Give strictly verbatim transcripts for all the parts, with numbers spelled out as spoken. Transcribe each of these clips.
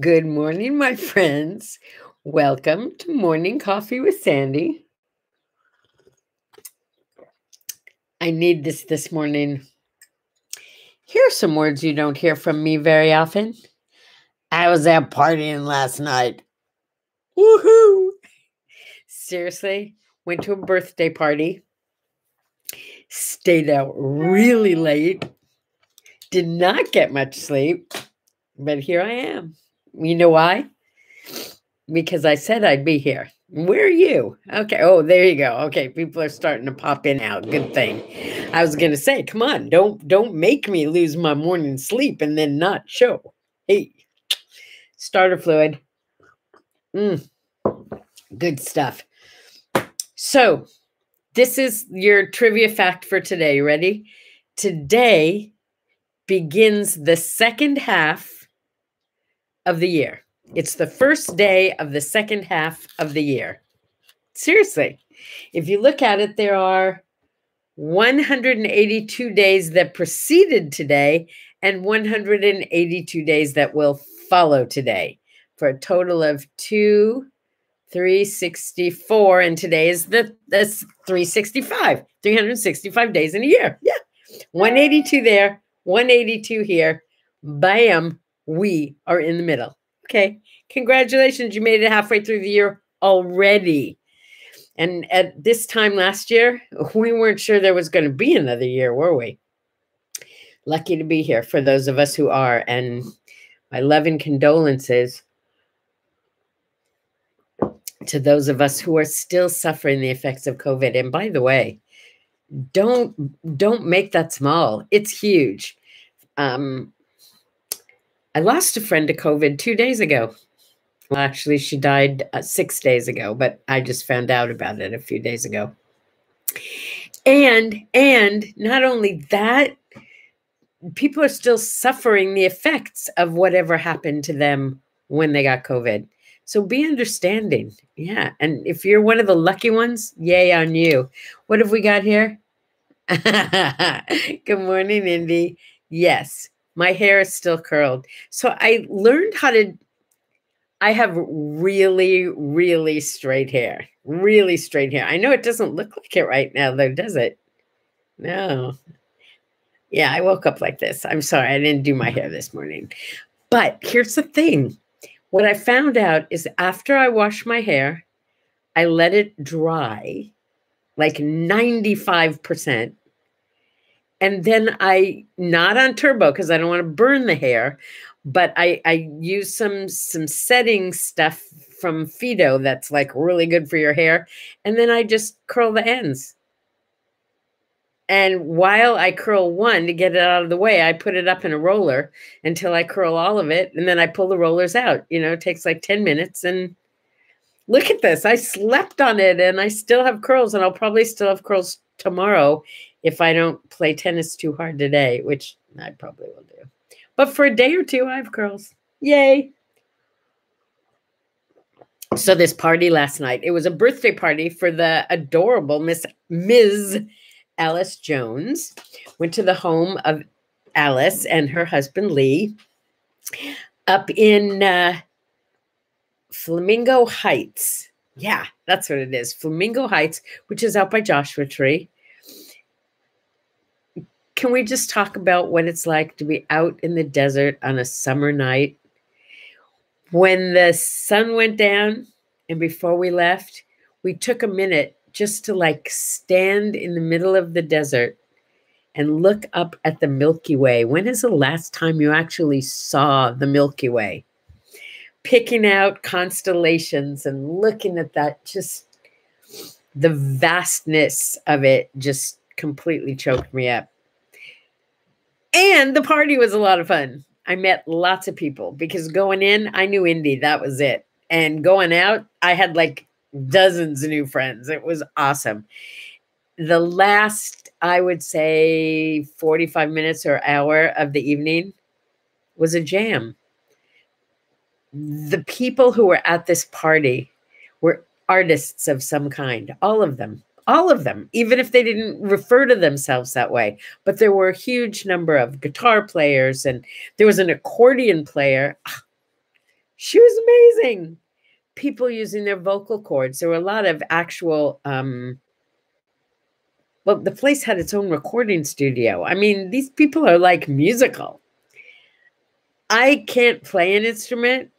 Good morning, my friends. Welcome to Morning Coffee with Sandy. I need this this morning. Here are some words you don't hear from me very often. I was out partying last night. Woohoo! Seriously, went to a birthday party. Stayed out really late. Did not get much sleep. But here I am. You know why? Because I said I'd be here. Where are you? Okay. Oh, there you go. Okay. People are starting to pop in now. Good thing. I was going to say, come on, don't, don't make me lose my morning sleep and then not show. Hey, starter fluid. Mm, good stuff. So this is your trivia fact for today. Ready? Today begins the second half of the year. It's the first day of the second half of the year. Seriously, if you look at it, there are one hundred eighty-two days that preceded today and one hundred eighty-two days that will follow today for a total of two, three sixty-four. And today is the that's three sixty-five, three hundred sixty-five days in a year. Yeah. one eighty-two there, one eighty-two here. Bam, we are in the middle. Okay, congratulations, you made it halfway through the year already. And at this time last year, we weren't sure there was going to be another year, were we? Lucky to be here for those of us who are. And my love and condolences to those of us who are still suffering the effects of COVID. And by the way, don't, don't make that small. It's huge. Um, I lost a friend to COVID two days ago. Well, actually, she died uh, six days ago, but I just found out about it a few days ago. And, and not only that, people are still suffering the effects of whatever happened to them when they got COVID. So be understanding. Yeah. And if you're one of the lucky ones, yay on you. What have we got here? Good morning, Indy. Yes. My hair is still curled. So I learned how to, I have really, really straight hair, really straight hair. I know it doesn't look like it right now though, does it? No. Yeah, I woke up like this. I'm sorry, I didn't do my hair this morning. But here's the thing. What I found out is after I wash my hair, I let it dry like ninety-five percent. And then I, not on turbo because I don't want to burn the hair, but I, I use some some setting stuff from Fido that's like really good for your hair. And then I just curl the ends. And while I curl one to get it out of the way, I put it up in a roller until I curl all of it. And then I pull the rollers out. You know, it takes like ten minutes. And look at this. I slept on it and I still have curls, and I'll probably still have curls tomorrow if I don't play tennis too hard today, which I probably will do. But for a day or two, I have curls. Yay. So this party last night, it was a birthday party for the adorable Miss Miz Alice Jones. Went to the home of Alice and her husband, Lee, up in uh, Flamingo Heights. Yeah, that's what it is. Flamingo Heights, which is out by Joshua Tree. Can we just talk about what it's like to be out in the desert on a summer night? When the sun went down and before we left, we took a minute just to like stand in the middle of the desert and look up at the Milky Way. When is the last time you actually saw the Milky Way? Picking out constellations and looking at that, just the vastness of it just completely choked me up. And the party was a lot of fun. I met lots of people because going in, I knew Indy. That was it. And going out, I had like dozens of new friends. It was awesome. The last, I would say, forty-five minutes or hour of the evening was a jam. The people who were at this party were artists of some kind, all of them. All of them, even if they didn't refer to themselves that way. But there were a huge number of guitar players, and there was an accordion player. She was amazing. People using their vocal cords. There were a lot of actual, um, well, the place had its own recording studio. I mean, these people are like musical. I can't play an instrument,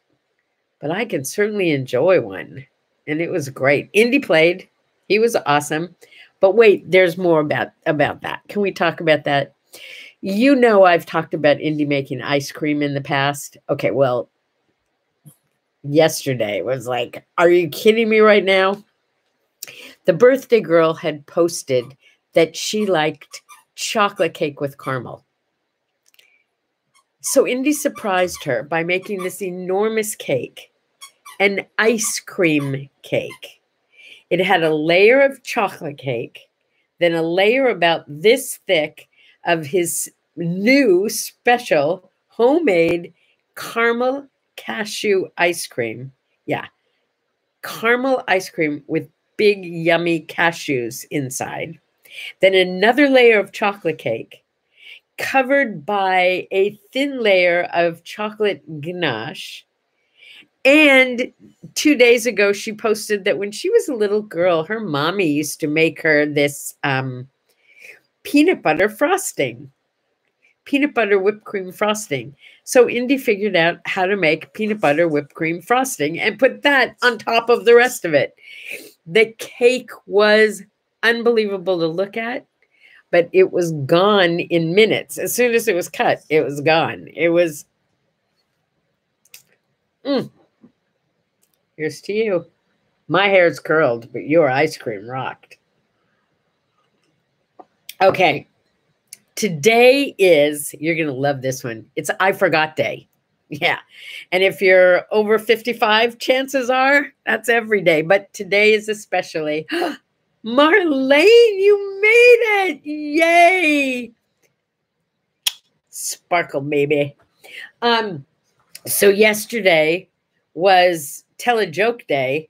but I can certainly enjoy one. And it was great. Indy played. He was awesome. But wait, there's more about, about that. Can we talk about that? You know, I've talked about Indy making ice cream in the past. Okay, well, yesterday was like, are you kidding me right now? The birthday girl had posted that she liked chocolate cake with caramel. So Indy surprised her by making this enormous cake, an ice cream cake. It had a layer of chocolate cake, then a layer about this thick of his new special homemade caramel cashew ice cream. Yeah. Caramel ice cream with big yummy cashews inside. Then another layer of chocolate cake covered by a thin layer of chocolate ganache. And two days ago, she posted that when she was a little girl, her mommy used to make her this um, peanut butter frosting, peanut butter whipped cream frosting. So Indy figured out how to make peanut butter whipped cream frosting and put that on top of the rest of it. The cake was unbelievable to look at, but it was gone in minutes. As soon as it was cut, it was gone. It was... Mm. Here's to you. My hair's curled, but your ice cream rocked. Okay. Today is, you're going to love this one. It's I Forgot Day. Yeah. And if you're over fifty-five, chances are that's every day. But today is especially. Marlaine, you made it. Yay. Sparkle, baby. Um, so yesterday was Tell a Joke Day.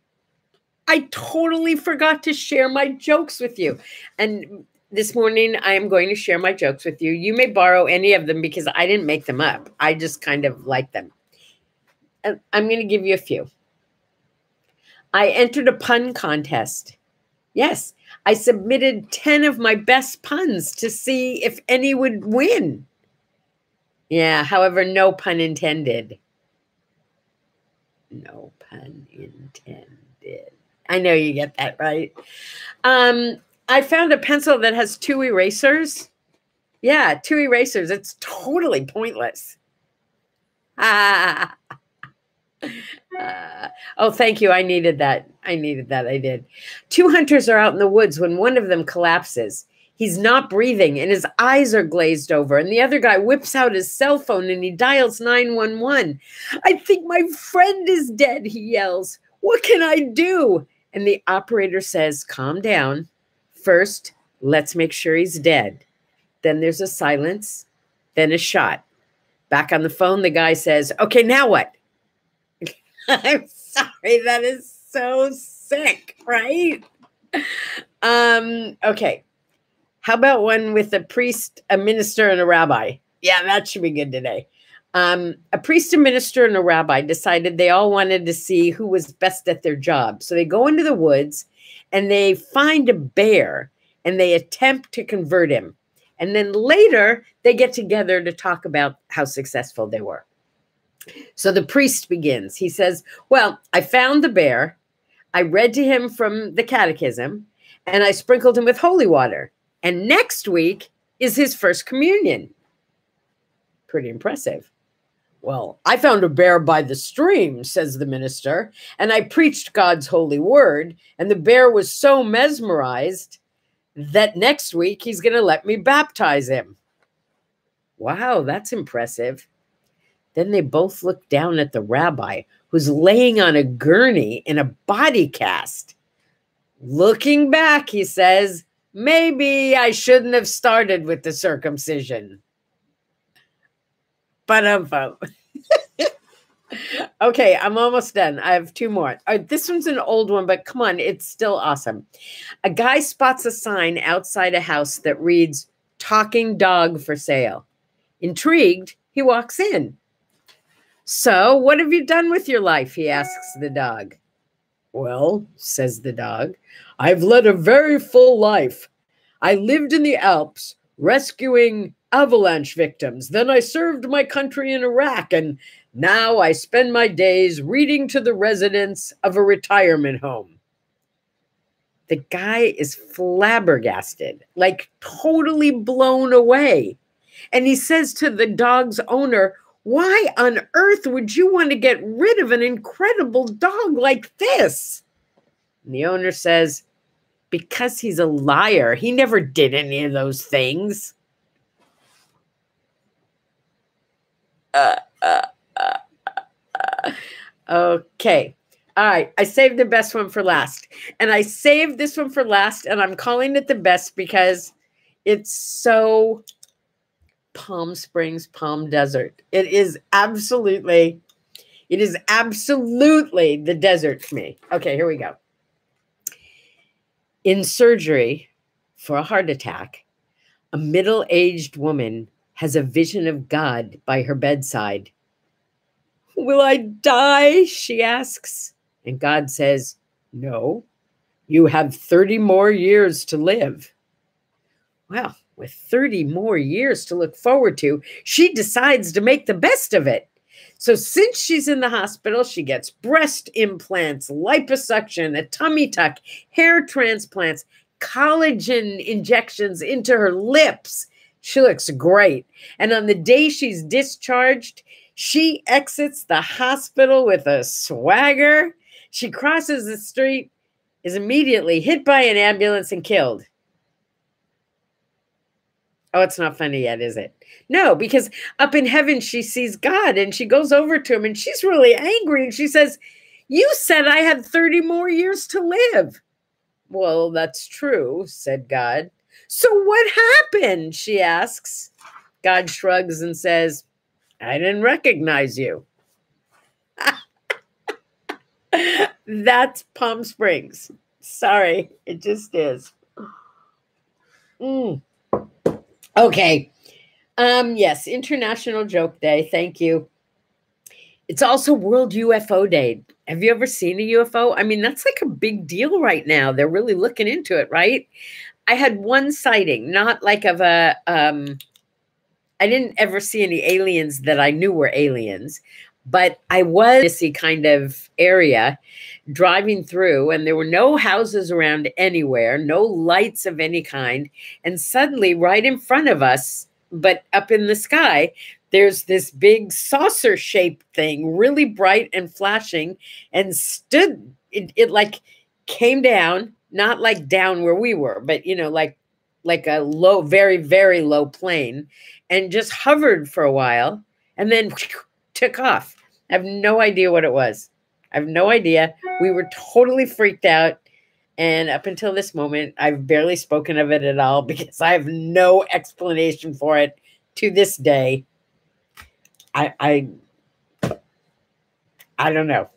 I totally forgot to share my jokes with you. And this morning, I am going to share my jokes with you. You may borrow any of them because I didn't make them up. I just kind of like them. And I'm going to give you a few. I entered a pun contest. Yes, I submitted ten of my best puns to see if any would win. Yeah, however, no pun intended. No pun intended. I know you get that, right? Um, I found a pencil that has two erasers. Yeah, two erasers. It's totally pointless. Ah. Uh, oh, thank you. I needed that. I needed that. I did. Two hunters are out in the woods when one of them collapses. He's not breathing and his eyes are glazed over. And the other guy whips out his cell phone and he dials nine one one. I think my friend is dead, he yells. What can I do? And the operator says, calm down. First, let's make sure he's dead. Then there's a silence, then a shot. Back on the phone, the guy says, okay, now what? I'm sorry, that is so sick, right? Um, okay. How about one with a priest, a minister, and a rabbi? Yeah, that should be good today. Um, a priest, a minister, and a rabbi decided they all wanted to see who was best at their job. So they go into the woods and they find a bear and they attempt to convert him. And then later they get together to talk about how successful they were. So the priest begins. He says, well, I found the bear. I read to him from the catechism and I sprinkled him with holy water. And next week is his first communion. Pretty impressive. Well, I found a bear by the stream, says the minister, and I preached God's holy word, and the bear was so mesmerized that next week he's going to let me baptize him. Wow, that's impressive. Then they both look down at the rabbi, who's laying on a gurney in a body cast. Looking back, he says, maybe I shouldn't have started with the circumcision. But I'm okay, I'm almost done. I have two more. Right, this one's an old one, but come on, it's still awesome. A guy spots a sign outside a house that reads, talking dog for sale. Intrigued, he walks in. So what have you done with your life? He asks the dog. Well, says the dog, I've led a very full life. I lived in the Alps, rescuing avalanche victims. Then I served my country in Iraq, and now I spend my days reading to the residents of a retirement home. The guy is flabbergasted, like totally blown away. And he says to the dog's owner, why on earth would you want to get rid of an incredible dog like this? And the owner says, because he's a liar. He never did any of those things. Uh, uh, uh, uh. Okay. All right. I saved the best one for last. And I saved this one for last, and I'm calling it the best because it's so Palm Springs, Palm Desert. It is absolutely, it is absolutely the desert to me. Okay, here we go. In surgery for a heart attack, a middle-aged woman has a vision of God by her bedside. Will I die? She asks. And God says, no, you have thirty more years to live. Well, with thirty more years to look forward to, she decides to make the best of it. So since she's in the hospital, she gets breast implants, liposuction, a tummy tuck, hair transplants, collagen injections into her lips. She looks great. And on the day she's discharged, she exits the hospital with a swagger. She crosses the street, is immediately hit by an ambulance and killed. Oh, it's not funny yet, is it? No, because up in heaven, she sees God and she goes over to him and she's really angry. And she says, you said I had thirty more years to live. Well, that's true, said God. So what happened? She asks. God shrugs and says, I didn't recognize you. That's Palm Springs. Sorry, it just is. Mm. Okay. Um, yes, International Joke Day. Thank you. It's also World U F O Day. Have you ever seen a U F O? I mean, that's like a big deal right now. They're really looking into it, right? I had one sighting, not like of a, um, I didn't ever see any aliens that I knew were aliens, but I was in this kind of area driving through, and there were no houses around anywhere, no lights of any kind. And suddenly right in front of us, but up in the sky, there's this big saucer-shaped thing, really bright and flashing, and stood, it, it like came down, not like down where we were, but, you know, like, like a low, very, very low plane, and just hovered for a while and then took off. I have no idea what it was. I have no idea. We were totally freaked out. And up until this moment, I've barely spoken of it at all because I have no explanation for it to this day. I, I, I don't know.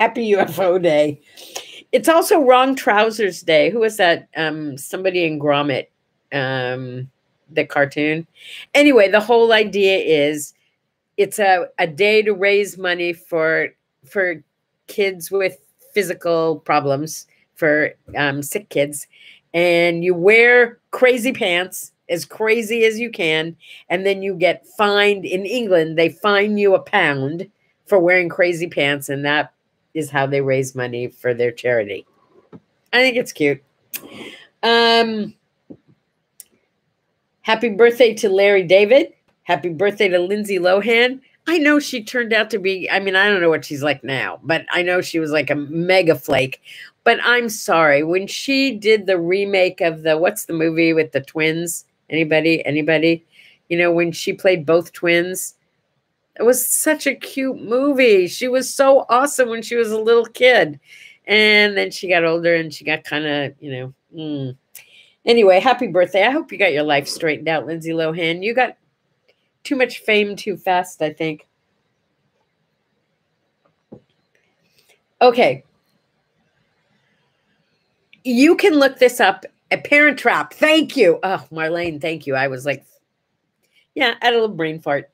Happy U F O Day. It's also Wrong Trousers Day. Who was that? Um, somebody in Gromit, um, the cartoon. Anyway, the whole idea is it's a, a day to raise money for, for kids with physical problems, for um, sick kids. And you wear crazy pants, as crazy as you can. And then you get fined. In England, they fine you a pound for wearing crazy pants. And that is how they raise money for their charity. I think it's cute. Um, happy birthday to Larry David. Happy birthday to Lindsay Lohan. I know she turned out to be, I mean, I don't know what she's like now, but I know she was like a mega flake. But I'm sorry, when she did the remake of the, what's the movie with the twins? Anybody, anybody? You know, when she played both twins, it was such a cute movie. She was so awesome when she was a little kid. And then she got older and she got kind of, you know, mm. Anyway, happy birthday. I hope you got your life straightened out, Lindsay Lohan. You got too much fame too fast, I think. Okay. You can look this up at Parent Trap. Thank you. Oh, Marlaine, thank you. I was like, yeah, I had a little brain fart.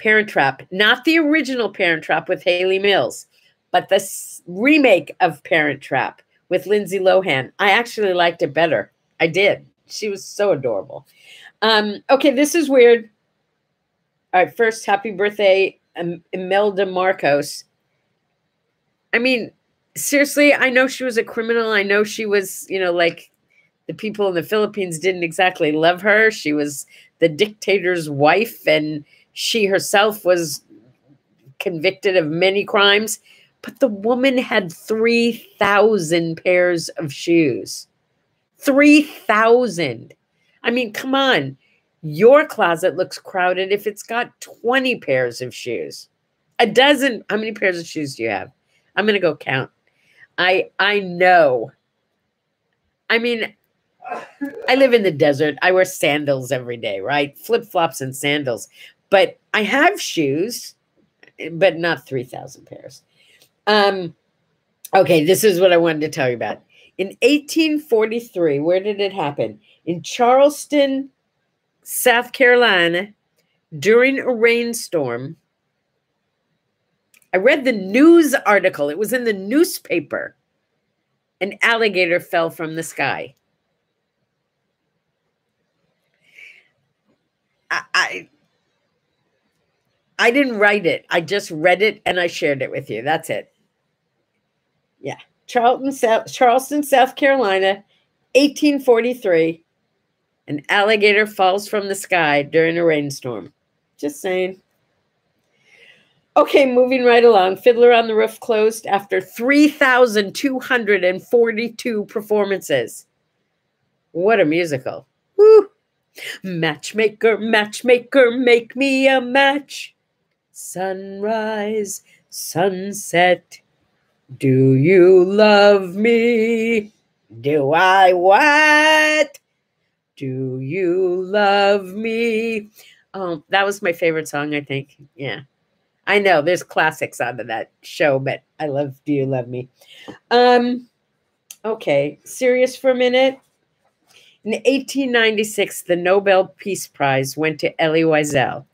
Parent Trap, not the original Parent Trap with Hayley Mills, but the remake of Parent Trap with Lindsay Lohan. I actually liked it better. I did. She was so adorable. Um, okay, this is weird. All right, first, happy birthday, um, Imelda Marcos. I mean, seriously, I know she was a criminal. I know she was, you know, like the people in the Philippines didn't exactly love her. She was the dictator's wife, and she herself was convicted of many crimes. But the woman had three thousand pairs of shoes. three thousand. I mean, come on. Your closet looks crowded if it's got twenty pairs of shoes. A dozen. How many pairs of shoes do you have? I'm going to go count. I I know. I mean, I live in the desert. I wear sandals every day, right? Flip-flops and sandals. But I have shoes, but not three thousand pairs. Um, okay, this is what I wanted to tell you about. In eighteen forty-three, where did it happen? In Charleston, South Carolina, during a rainstorm. I read the news article. It was in the newspaper. An alligator fell from the sky. I, I, I didn't write it. I just read it and I shared it with you. That's it. Yeah. Charlton, South, Charleston, South Carolina, eighteen forty-three. An alligator falls from the sky during a rainstorm. Just saying. Okay, moving right along. Fiddler on the Roof closed after three thousand two hundred forty-two performances. What a musical. Woo! Matchmaker, matchmaker, make me a match. Sunrise, sunset. Do you love me? Do I what? Do you love me? Oh, that was my favorite song, I think. Yeah. I know there's classics onto that show, but I love Do You Love Me? Um, okay, serious for a minute. In eighteen ninety-six, the Nobel Peace Prize went to Elie Wiesel.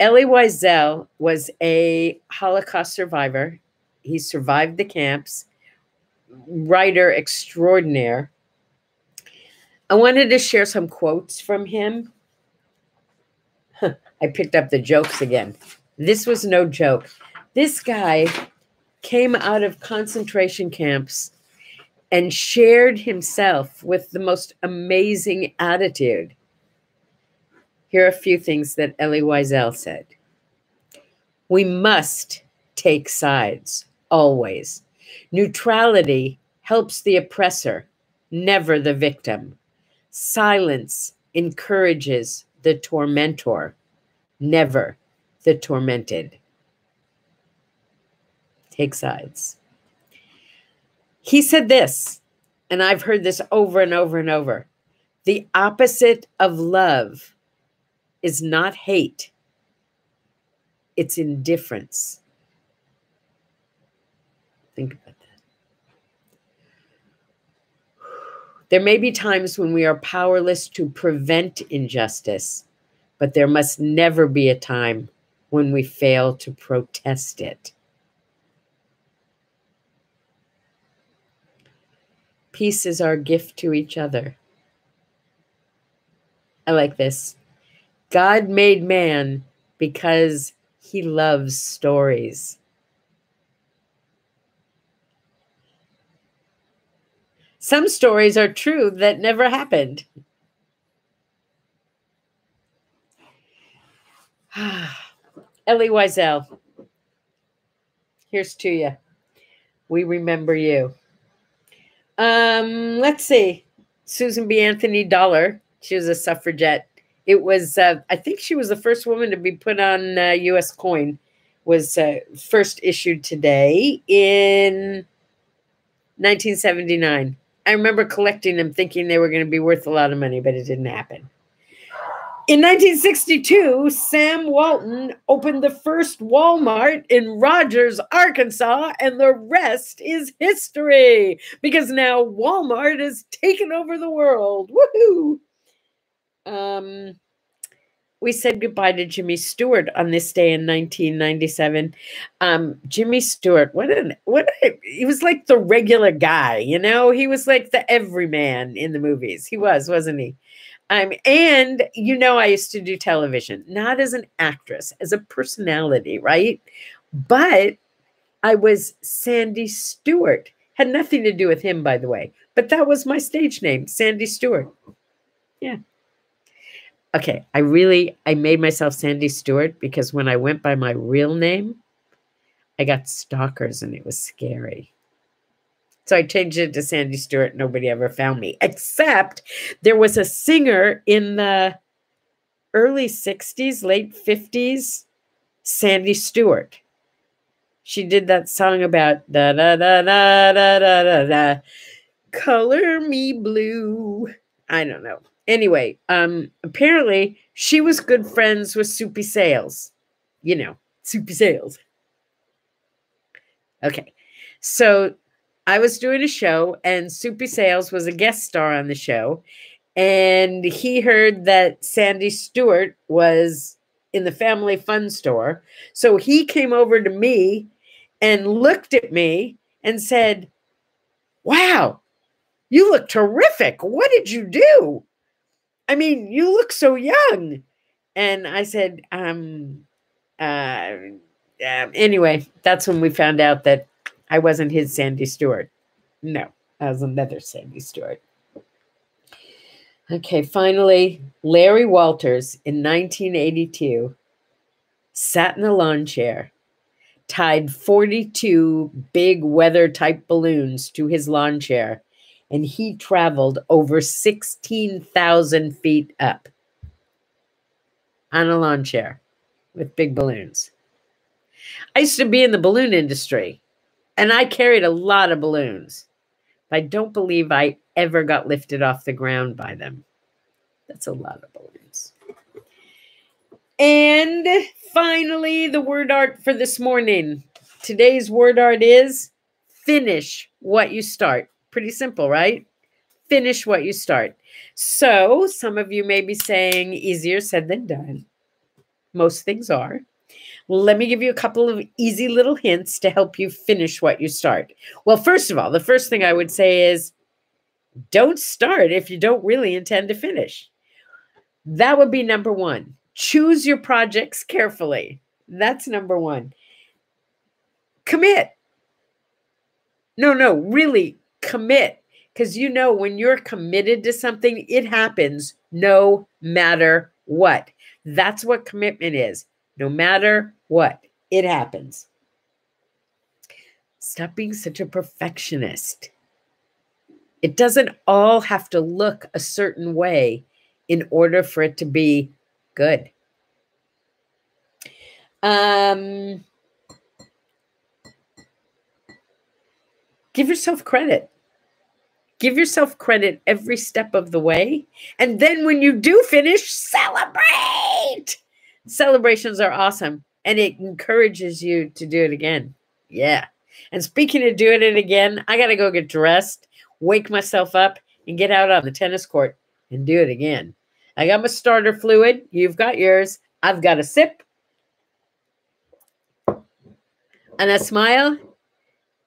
Elie Wiesel was a Holocaust survivor. He survived the camps, writer extraordinaire. I wanted to share some quotes from him. I picked up the jokes again. This was no joke. This guy came out of concentration camps and shared himself with the most amazing attitude. Here are a few things that Elie Wiesel said. We must take sides, always. Neutrality helps the oppressor, never the victim. Silence encourages the tormentor, never the tormented. Take sides. He said this, and I've heard this over and over and over. The opposite of love is not hate. It's indifference. Think about that. There may be times when we are powerless to prevent injustice, but there must never be a time when we fail to protest it. Peace is our gift to each other. I like this. God made man because he loves stories. Some stories are true that never happened. Elie Wiesel, here's to you. We remember you. Um, let's see. Susan B. Anthony Dollar. She was a suffragette. It was, uh, I think she was the first woman to be put on uh, U S coin. Was uh, first issued today in nineteen seventy-nine. I remember collecting them thinking they were going to be worth a lot of money, but it didn't happen. In nineteen sixty-two, Sam Walton opened the first Walmart in Rogers, Arkansas, and the rest is history because now Walmart has taken over the world. Woohoo! Um, we said goodbye to Jimmy Stewart on this day in nineteen ninety-seven. Um, Jimmy Stewart, what an, what a, he was like the regular guy, you know? He was like the everyman in the movies. He was, wasn't he? Um, and, you know, I used to do television, not as an actress, as a personality, right? But I was Sandy Stewart. Had nothing to do with him, by the way. But that was my stage name, Sandy Stewart. Yeah. Okay, I really, I made myself Sandy Stewart because when I went by my real name, I got stalkers and it was scary. So I changed it to Sandy Stewart. Nobody ever found me, except there was a singer in the early sixties, late fifties, Sandy Stewart. She did that song about da da da da da da da da, color me blue. I don't know. Anyway, um, apparently she was good friends with Soupy Sales, you know, Soupy Sales. Okay, so I was doing a show and Soupy Sales was a guest star on the show. And he heard that Sandy Stewart was in the Family Fun store. So he came over to me and looked at me and said, wow, you look terrific. What did you do? I mean, you look so young. And I said, um, uh, um, anyway, that's when we found out that I wasn't his Sandy Stewart. No, I was another Sandy Stewart. Okay, finally, Larry Walters in nineteen eighty-two sat in a lawn chair, tied forty-two big weather-type balloons to his lawn chair, and he traveled over sixteen thousand feet up on a lawn chair with big balloons. I used to be in the balloon industry, and I carried a lot of balloons. I don't believe I ever got lifted off the ground by them. That's a lot of balloons. And finally, the word art for this morning. Today's word art is finish what you start. Pretty simple, right? Finish what you start. So some of you may be saying easier said than done. Most things are. Let me give you a couple of easy little hints to help you finish what you start. Well, first of all, the first thing I would say is don't start if you don't really intend to finish. That would be number one. Choose your projects carefully. That's number one. Commit. No, no, really commit. Because you know when you're committed to something, it happens no matter what. That's what commitment is. No matter what, it happens. Stop being such a perfectionist. It doesn't all have to look a certain way in order for it to be good. Um, give yourself credit. Give yourself credit every step of the way. And then when you do finish, celebrate. Celebrations are awesome, and it encourages you to do it again. Yeah. And speaking of doing it again, I got to go get dressed, wake myself up, and get out on the tennis court and do it again. I got my starter fluid. You've got yours. I've got a sip and a smile.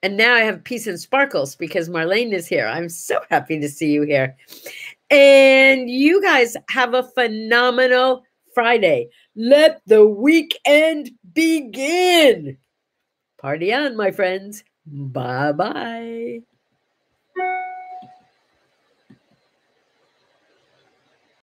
And now I have peace and sparkles because Marlaine is here. I'm so happy to see you here. And you guys have a phenomenal Friday. Let the weekend begin. Party on, my friends. Bye-bye.